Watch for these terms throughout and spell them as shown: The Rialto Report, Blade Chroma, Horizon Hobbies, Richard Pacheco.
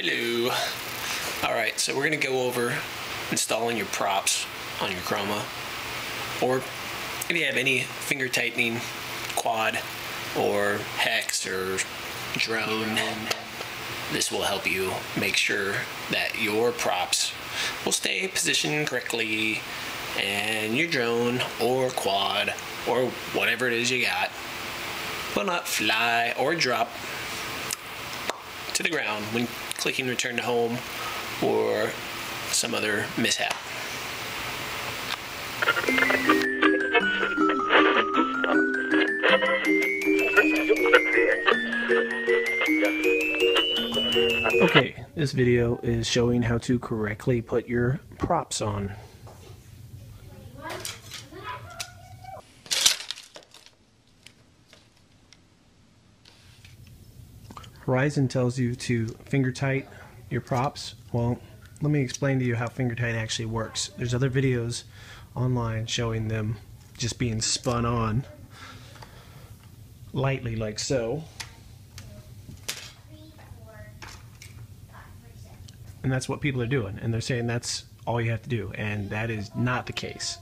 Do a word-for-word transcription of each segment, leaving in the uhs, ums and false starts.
Hello. Alright, so we're going to go over installing your props on your Chroma, or if you have any finger tightening, quad, or hex, or drone, this will help you make sure that your props will stay positioned correctly and your drone or quad or whatever it is you got will not fly or drop to the ground when clicking return to home or some other mishap. Okay, this video is showing how to correctly put your props on. Horizon tells you to finger tight your props. Well, let me explain to you how finger tight actually works. There's other videos online showing them just being spun on lightly, like so. And that's what people are doing, and they're saying that's all you have to do, and that is not the case.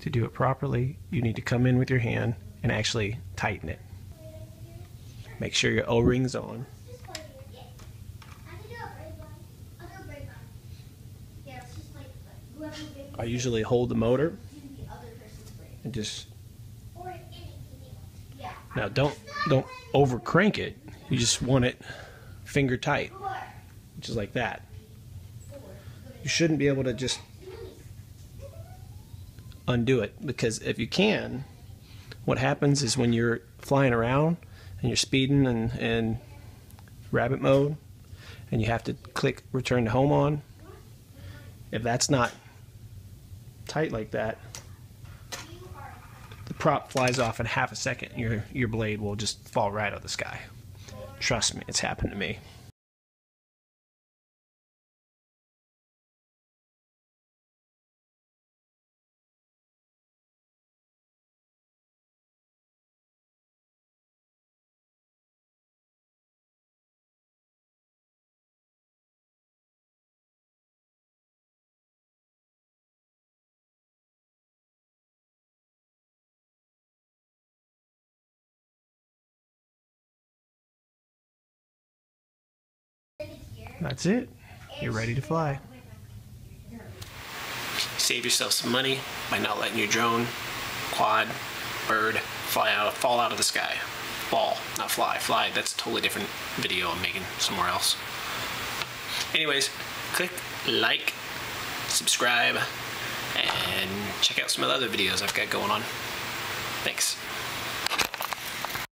To do it properly, you need to come in with your hand and actually tighten it. Make sure your O-ring's on. I usually hold the motor and just, now don't don't over crank it, you just want it finger tight, which is like that. You shouldn't be able to just undo it, because if you can, what happens is when you're flying around and you're speeding and, and rabbit mode and you have to click return to home on, if that's not tight like that, the prop flies off in half a second and your, your blade will just fall right out of the sky. Trust me, it's happened to me. That's it. You're ready to fly. Save yourself some money by not letting your drone, quad, bird fly out, fall out of the sky. Fall, not fly. Fly, that's a totally different video I'm making somewhere else. Anyways, click like, subscribe, and check out some of the other videos I've got going on. Thanks.